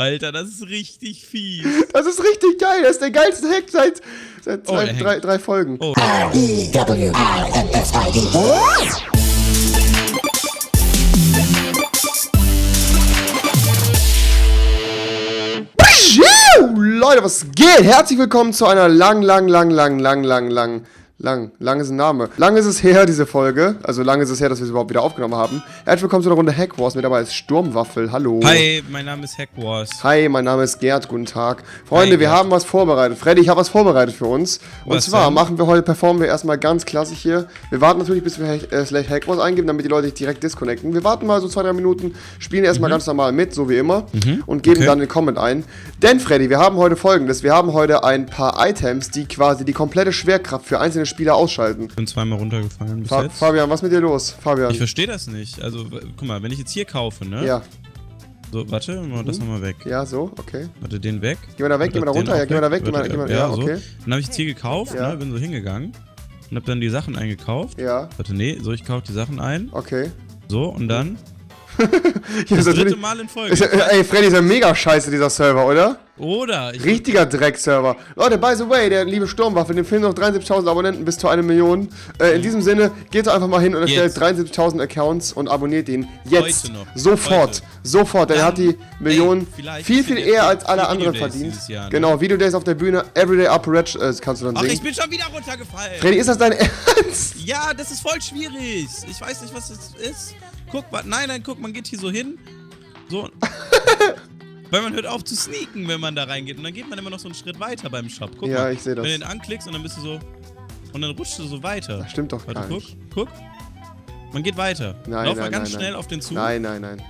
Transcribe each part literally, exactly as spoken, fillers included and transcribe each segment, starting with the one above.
Alter, das ist richtig fies. Das ist richtig geil. Das ist der geilste Hack seit, seit oh, zwei, drei, drei Folgen. Oh. R E W R N S I D. Leute, was geht? Herzlich willkommen zu einer lang, lang, lang, lang, lang, lang, lang, lang, lang ist ein Name. Lang ist es her, diese Folge. Also lang ist es her, dass wir es überhaupt wieder aufgenommen haben. Herzlich willkommen zu einer Runde Hackwars. Mit dabei ist Sturmwaffel. Hallo. Hi, mein Name ist Hackwars. Hi, mein Name ist Gerd. Guten Tag. Freunde, Hi, wir Gerd. haben was vorbereitet. Freddy, ich habe was vorbereitet für uns. Und was zwar denn? machen wir heute, performen wir erstmal ganz klassisch hier. Wir warten natürlich, bis wir äh, slash Hackwars eingeben, damit die Leute sich direkt disconnecten. Wir warten mal so zwei, drei Minuten, spielen erstmal mhm. ganz normal mit, so wie immer. Mhm. Und geben okay. dann den Comment ein. Denn, Freddy, wir haben heute Folgendes. Wir haben heute ein paar Items, die quasi die komplette Schwerkraft für einzelne Spieler ausschalten. Ich bin zweimal runtergefallen bis Fa jetzt. Fabian, was ist mit dir los? Fabian. Ich verstehe das nicht. Also, guck mal, wenn ich jetzt hier kaufe, ne? Ja. So, warte, machen wir das nochmal weg. Ja, so, okay. Warte, den weg. Gehen wir da weg, gehen wir da runter, ja, gehen wir da weg, gehen wir da weg. Ja, okay. So. Dann habe ich jetzt hier gekauft, ja. ne? Bin so hingegangen und habe dann die Sachen eingekauft. Ja. Warte, nee, so, ich kaufe die Sachen ein. Okay. So, und dann... das das dritte Mal in Folge. Ist, ey, Freddy, ist ja mega scheiße, dieser Server, oder? Oder? Ich Richtiger Dreckserver. Leute, by the way, der liebe Sturmwaffel, dem fehlen noch dreiundsiebzigtausend Abonnenten bis zu einer Million. Äh, in diesem Sinne, geht doch einfach mal hin und erstellt dreiundsiebzigtausend Accounts und abonniert ihn. Jetzt. Heute noch. Sofort. Heute. Sofort. Denn er hat die Millionen ey, viel, viel eher als alle anderen verdient. Jahr, ne? Genau, Videodays auf der Bühne, Everyday Operage äh, kannst du dann sehen. Ach, ich bin schon wieder runtergefallen. Freddy, ist das dein Ernst? Ja, das ist voll schwierig. Ich weiß nicht, was das ist. Guck mal, nein, nein, guck, man geht hier so hin. So. Weil man hört auf zu sneaken, wenn man da reingeht. Und dann geht man immer noch so einen Schritt weiter beim Shop. Guck ja, mal, ich sehe das. Wenn du den anklickst und dann bist du so. Und dann rutschst du so weiter. Das stimmt doch Warte, gar nicht. Guck, guck. Man geht weiter. Nein, Lauf nein, mal ganz nein, schnell nein. auf den Zug. Nein, nein, nein.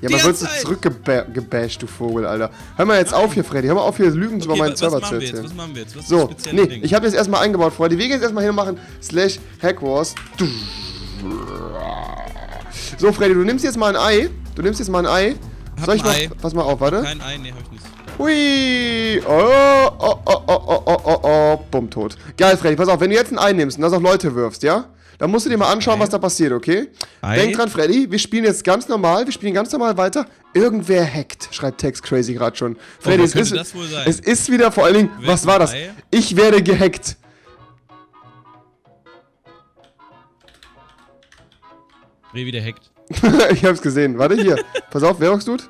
Ja, man wird so zurückgebasht, du Vogel, Alter. Hör mal jetzt Nein. auf hier, Freddy. Hör mal auf hier, Lügen okay, über meinen Server zu erzählen. Was machen wir jetzt? Was so, nee, Ding? ich habe das erstmal eingebaut, Freddy. Wir gehen jetzt erstmal hin und machen slash Hackwars. So, Freddy, du nimmst jetzt mal ein Ei. Du nimmst jetzt mal ein Ei. Hab Soll ich mal. Pass mal auf, warte. Kein Ei, nee, hab ich nicht. Hui! Oh, oh, oh, oh, oh, oh, oh, oh. Bumm, tot. Geil, Freddy, pass auf, wenn du jetzt ein Ei nimmst und das auf Leute wirfst, ja? Dann musst du dir mal anschauen, Ei. was da passiert, okay? Ei. Denk dran, Freddy, wir spielen jetzt ganz normal, wir spielen ganz normal weiter. Irgendwer hackt, schreibt Text Crazy gerade schon. Freddy, oh, es, ist, das wohl sein? es ist wieder vor allen Dingen, Willst was war das? Ei? Ich werde gehackt. Freddy wieder hackt. Ich hab's gesehen. Warte hier. Pass auf, Währungsdude.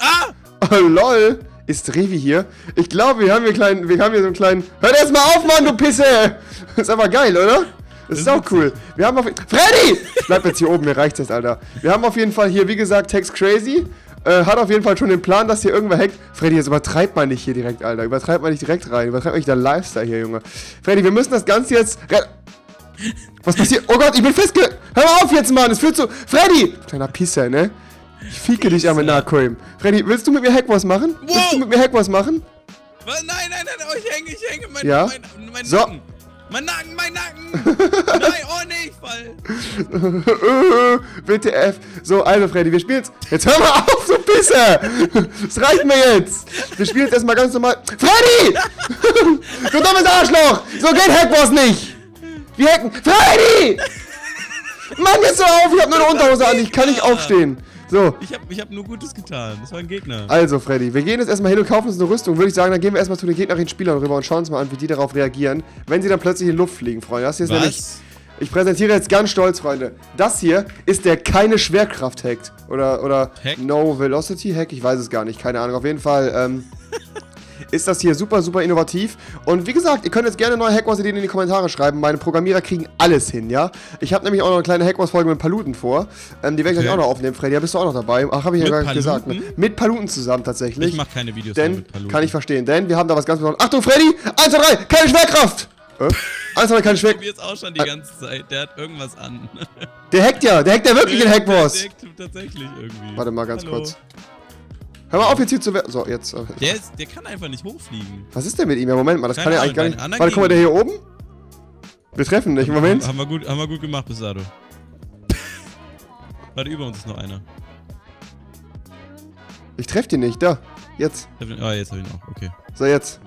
Ah! Oh, lol. Ist Revi hier? Ich glaube, wir haben hier kleinen, wir haben hier so einen kleinen. Hör erst mal auf, Mann, du Pisse! Ist aber geil, oder? Das, das ist auch cool. Wir haben auf Freddy! Bleib jetzt hier oben, mir reicht's jetzt, Alter. Wir haben auf jeden Fall hier, wie gesagt, Text Crazy. Äh, hat auf jeden Fall schon den Plan, dass hier irgendwer hackt. Freddy, jetzt übertreibt man nicht hier direkt, Alter. Übertreibt man nicht direkt rein. Übertreibt man nicht dein Lifestyle hier, Junge. Freddy, wir müssen das Ganze jetzt. Was passiert? Oh Gott, ich bin festge... Hör auf jetzt, Mann! Es führt zu... Freddy! Kleiner Pisser, ne? Ich fieke dich einmal nach, Koim. Freddy, willst du mit mir Hackwars machen? Wow. Willst du mit mir Hackwars machen? Was? Nein, nein, nein, oh, ich hänge, ich hänge. Mein, ja? mein, mein so. Nacken. Mein Nacken, mein Nacken! Nein, oh nee, ich fall. W T F. So, also Freddy, wir spielen jetzt... Jetzt hör mal auf, du Pisser! Das reicht mir jetzt! Wir spielen jetzt erstmal ganz normal... Freddy! Du dummes Arschloch! So geht Hackwars nicht! Wir hacken. Freddy! Mann, jetzt so auf! Ich hab nur eine Unterhose an, ich kann nicht aufstehen. So. Ich hab, ich hab nur Gutes getan. Das war ein Gegner. Also, Freddy, wir gehen jetzt erstmal hin und kaufen uns eine Rüstung. Würde ich sagen, dann gehen wir erstmal zu den gegnerischen Spielern rüber und schauen uns mal an, wie die darauf reagieren, wenn sie dann plötzlich in Luft fliegen, Freunde. Das hier ist Was? nämlich. Ich präsentiere jetzt ganz stolz, Freunde. Das hier ist der keine Schwerkraft-Hack. Oder, oder Hack? No Velocity-Hack? Ich weiß es gar nicht. Keine Ahnung. Auf jeden Fall, ähm. ist das hier super, super innovativ. Und wie gesagt, ihr könnt jetzt gerne neue Hackwars-Ideen in die Kommentare schreiben. Meine Programmierer kriegen alles hin, ja? Ich habe nämlich auch noch eine kleine Hackwars-Folge mit Paluten vor. Ähm, die werde ich okay. gleich auch noch aufnehmen, Freddy. Da bist du auch noch dabei. Ach, habe ich mit ja gar nicht gesagt. Ne? Mit Paluten zusammen tatsächlich. Ich mache keine Videos denn, mit Paluten. Kann ich verstehen, denn wir haben da was ganz Besonderes. Achtung, Freddy! eins, zwei, drei, keine Schwerkraft! Äh? eins, zwei, drei, keine Schwerkraft! Ich probiere es auch schon die ganze Zeit. Der hat irgendwas an. Der hackt ja! Der hackt ja wirklich in Hackwars! Der hackt tatsächlich irgendwie. Warte mal ganz Hallo. kurz. Hör mal auf, jetzt hier zu werden. So, jetzt. Der, ist, der kann einfach nicht hochfliegen. Was ist denn mit ihm? Ja, Moment mal, das Keine kann er eigentlich gar nicht. Warte, guck mal, der hier oben? Wir treffen dich, Moment. Haben wir gut, haben wir gut gemacht, bis dato. Warte, über uns ist noch einer. Ich treffe den nicht, da. Jetzt. Ah, jetzt hab ich ihn auch, okay. So, jetzt.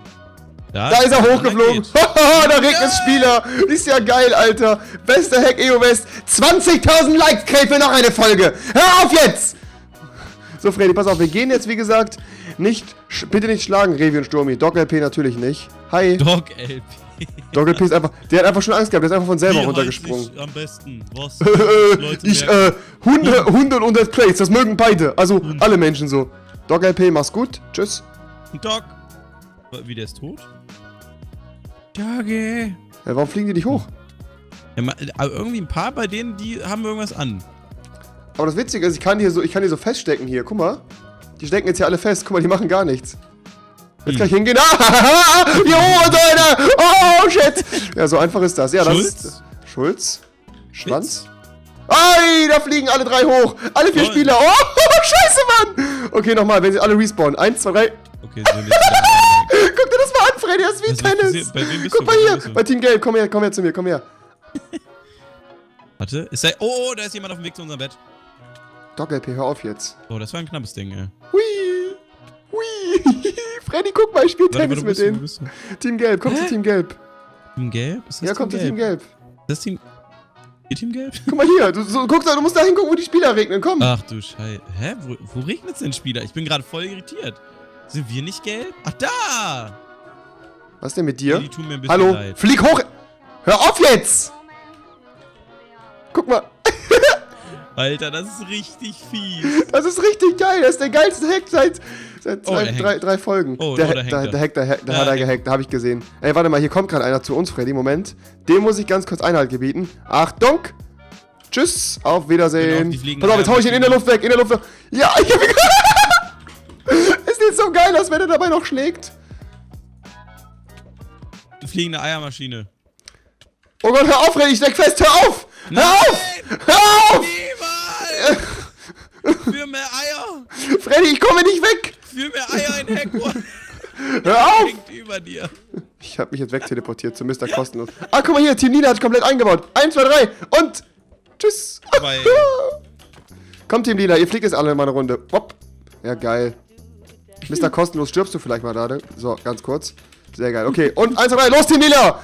Da, da ist er hochgeflogen. Haha, der Regnes-Spieler. Ist ja geil, Alter. Bester Hack E O West. zwanzigtausend Likes, Kräfe, noch eine Folge. Hör auf jetzt! So, Freddy, pass auf, wir gehen jetzt, wie gesagt, nicht, bitte nicht schlagen, Revi und Sturmi. Doc L P natürlich nicht. Hi. Doc L P. Doc L P ist einfach, der hat einfach schon Angst gehabt, der ist einfach von selber Wie runtergesprungen. Ich am besten, was? Leute ich, äh, Hunde, Hunde und hundert Plates, das mögen beide, also Hunde. Alle Menschen so. Doc L P, mach's gut, tschüss. Doc. Wie, der ist tot? Doggy. Ja, warum fliegen die nicht hoch? Ja, aber irgendwie ein paar bei denen, die haben irgendwas an. Aber das Witzige ist, ich kann hier so, ich kann hier so feststecken hier, guck mal. Die stecken jetzt hier alle fest, guck mal, die machen gar nichts. Jetzt kann ich hingehen. Ah, jo, Alter! Oh, shit! Ja, so einfach ist das. Ja, das Schulz? Ist. Schulz? Schwanz? Ei, da fliegen alle drei hoch! Alle vier Toll. Spieler! Oh, scheiße, Mann! Okay, nochmal, wenn sie alle respawnen. Eins, zwei, drei. Okay, so nicht. Guck dir das mal an, Freddy, das ist wie Tennis! Bei wem bist guck du? Mal hier, bei, bei Team Gelb, komm her, komm her zu mir, komm her. Warte, ist da. Oh, da ist jemand auf dem Weg zu unserem Bett. Doc L P, hör auf jetzt. Oh, das war ein knappes Ding, ey. Hui! Hui! Freddy, guck mal, ich spiel Tennis mit bist, denen. Bist Team Gelb, komm Hä? zu Team Gelb. Team Gelb? Ist das ja, komm Team zu Team Gelb. Das Team... Ihr Team Gelb? Guck mal hier, du, so, guck, du musst da hingucken, wo die Spieler regnen, komm. Ach du Scheiße. Hä? Wo, wo regnet's denn, Spieler? Ich bin gerade voll irritiert. Sind wir nicht gelb? Ach, da! Was ist denn mit dir? Die, die tun mir ein bisschen Hallo, leid. Flieg hoch! Hör auf jetzt! Guck mal. Alter, das ist richtig fies. Das ist richtig geil. Das ist der geilste Hack seit, seit oh, zwei, drei, drei Folgen. Oh, der, oh, der, der, der Hack, der, der ja, hat er ja. gehackt, da habe ich gesehen. Ey, warte mal, hier kommt gerade einer zu uns, Freddy. Moment. Dem muss ich ganz kurz Einhalt gebieten. Achtung. Tschüss. Auf Wiedersehen. Genau, pass auf, jetzt hau ich ihn in der Luft weg. In der Luft weg. Ja, ich hab ihn Ist nicht so geil, als wenn er dabei noch schlägt. Die fliegende Eiermaschine. Oh Gott, hör auf, Freddy. Ich steck fest. Hör auf. Nein. Hör auf. Hör auf. Für mehr Eier! Freddy, ich komme nicht weg! Für mehr Eier in Hackwars! Hör auf! Über dir. Ich hab mich jetzt wegteleportiert, zu Mister Kostenlos. Ah, guck mal hier, Team Nina hat komplett eingebaut. Eins, zwei, drei und tschüss! Komm, Team Nina, ihr fliegt jetzt alle mal eine Runde. Hopp. Ja, geil. Mister Kostenlos, stirbst du vielleicht mal gerade? So, ganz kurz. Sehr geil, okay. Und eins, zwei, drei, los, Team Nina!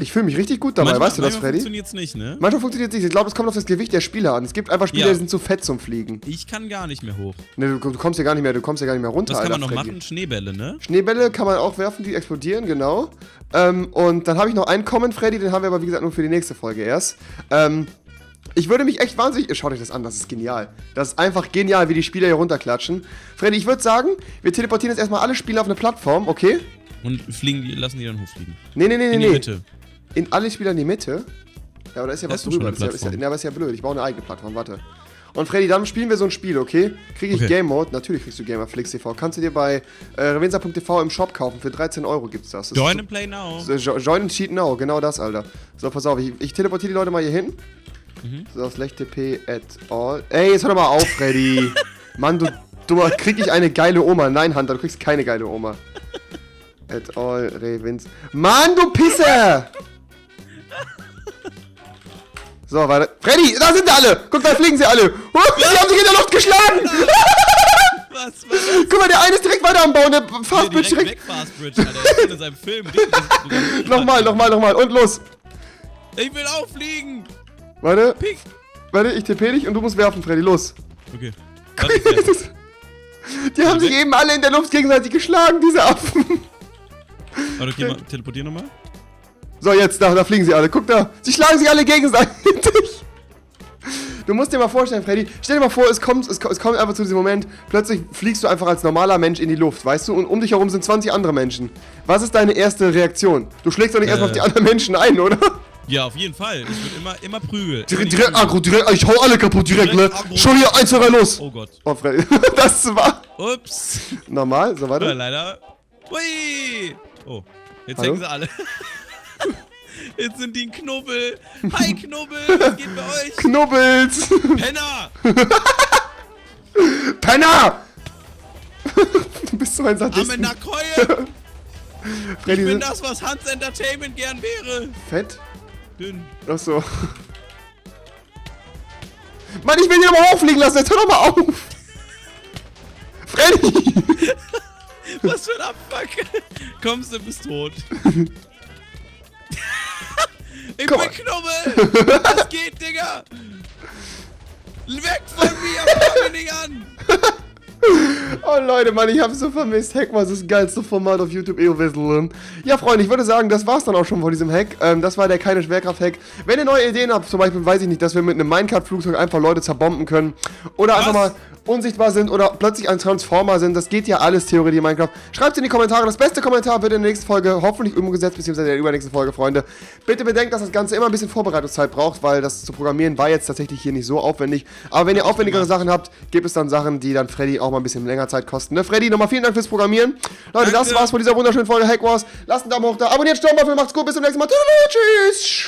Ich fühle mich richtig gut dabei, manchmal, weißt du das, Freddy? Manchmal funktioniert es nicht, ne? Manchmal funktioniert es nicht. Ich glaube, es kommt auf das Gewicht der Spieler an. Es gibt einfach Spieler, ja. die sind zu fett zum Fliegen. Ich kann gar nicht mehr hoch. Ne, du, du kommst ja gar nicht mehr, du kommst ja gar nicht mehr runter. Das kann Alter, man noch Freddy. machen, Schneebälle, ne? Schneebälle kann man auch werfen, die explodieren, genau. Ähm, und dann habe ich noch einen Comment, Freddy, den haben wir aber, wie gesagt, nur für die nächste Folge erst. Ähm, ich würde mich echt wahnsinnig... Schaut euch das an, das ist genial. Das ist einfach genial, wie die Spieler hier runterklatschen. Freddy, ich würde sagen, wir teleportieren jetzt erstmal alle Spieler auf eine Plattform, okay? Und fliegen die, lassen die dann hochfliegen. Nee, nee, nee, nee. In die Mitte. In alle Spieler in die Mitte? Ja, aber da ist ja was drüber. Das ist ja, ja, ist ja blöd. Ich baue eine eigene Plattform, warte. Und Freddy, dann spielen wir so ein Spiel, okay? Kriege ich okay. Game Mode? Natürlich kriegst du GamerFlixTV. Kannst du dir bei äh, Revenza punkt T V im Shop kaufen. Für dreizehn Euro gibt's das. das Join and so, play now. So, join and cheat now. Genau das, Alter. So, pass auf. Ich, ich teleportiere die Leute mal hier hin. Mhm. So, schlecht T P at all. Ey, jetzt hör doch mal auf, Freddy. Mann, du dummer. Krieg ich eine geile Oma? Nein, Hunter, du kriegst keine geile Oma. At all, Revins. Mann, du Pisser! So, warte. Freddy, da sind alle! Guck, da fliegen sie alle! Oh, die haben sich in der Luft geschlagen! Was, was? Guck mal, der eine ist direkt weiter am Bauen, der Fastbridge direkt... Weg, Fastbridge, Alter. Das ist in seinem Film. Nochmal, nochmal, nochmal. Und los! Ich will auch fliegen! Warte. Pink. Warte, ich T P dich und du musst werfen, Freddy. Los! Okay. Die haben sich eben alle in der Luft gegenseitig geschlagen, diese Affen. Warte, okay, mal, teleportier nochmal. So, jetzt, da, da fliegen sie alle. Guck da. Sie schlagen sich alle gegenseitig. Du musst dir mal vorstellen, Freddy. Stell dir mal vor, es kommt, es, es kommt einfach zu diesem Moment. Plötzlich fliegst du einfach als normaler Mensch in die Luft, weißt du? Und um dich herum sind zwanzig andere Menschen. Was ist deine erste Reaktion? Du schlägst doch nicht äh. erstmal auf die anderen Menschen ein, oder? Ja, auf jeden Fall. Ich würde immer, immer prügeln. Direkt, direkt aggro, direkt. Ich hau alle kaputt, direkt, direkt ne? Agro. Schon hier, eins, zwei, drei, los. Oh Gott. Oh, Freddy. Das war... Ups. Normal, so weiter. Ja, leider. Ui. Oh, jetzt Hallo? hängen sie alle. Jetzt sind die ein Knubbel. Hi, Knubbel. Was geht bei euch? Knubbels. Penner. Penner. Du bist so ein Sadist. Arme Nakeue. Freddy, ich bin das, was Hans Entertainment gern wäre. Fett? Dünn. Ach so. Mann, ich will den aber auffliegen lassen. Jetzt hör doch mal auf. Freddy. Was für ein Abfuck. Kommst du, bist tot. Ich Komm bin Knubbel. Das geht, Digga. Weg von mir, Digga. Oh Leute, Mann, ich hab's so vermisst. Hackwars ist das geilste Format auf YouTube. Ja, Freunde, ich würde sagen, das war's dann auch schon von diesem Hack. Ähm, das war der keine Schwerkraft-Hack. Wenn ihr neue Ideen habt, zum Beispiel, weiß ich nicht, dass wir mit einem Minecraft-Flugzeug einfach Leute zerbomben können. Oder Was? einfach mal unsichtbar sind oder plötzlich ein Transformer sind. Das geht ja alles Theorie in Minecraft. Schreibt in die Kommentare. Das beste Kommentar wird in der nächsten Folge hoffentlich umgesetzt, beziehungsweise in der übernächsten Folge, Freunde. Bitte bedenkt, dass das Ganze immer ein bisschen Vorbereitungszeit braucht, weil das zu programmieren war jetzt tatsächlich hier nicht so aufwendig. Aber wenn ihr aufwendigere Sachen habt, gibt es dann Sachen, die dann Freddy auch mal ein bisschen länger Zeit kosten. Ne, Freddy, nochmal vielen Dank fürs Programmieren. Leute, Danke. Das war's von dieser wunderschönen Folge Hackwars. Lasst einen Daumen hoch da. Abonniert Sturmwaffel. Macht's gut. Bis zum nächsten Mal. Tschüss.